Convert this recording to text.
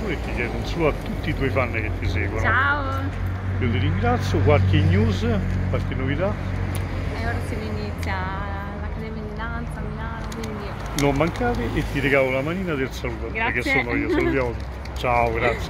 pure e ti chiedo un saluto a tutti i tuoi fan che ti seguono. Ciao! Io ti ringrazio, qualche news, qualche novità? E ora si inizia l'Accademia di Danza a Milano, quindi... Non mancate e ti regalo la manina del saluto, perché sono io, salutiamo tutti. Ciao, grazie.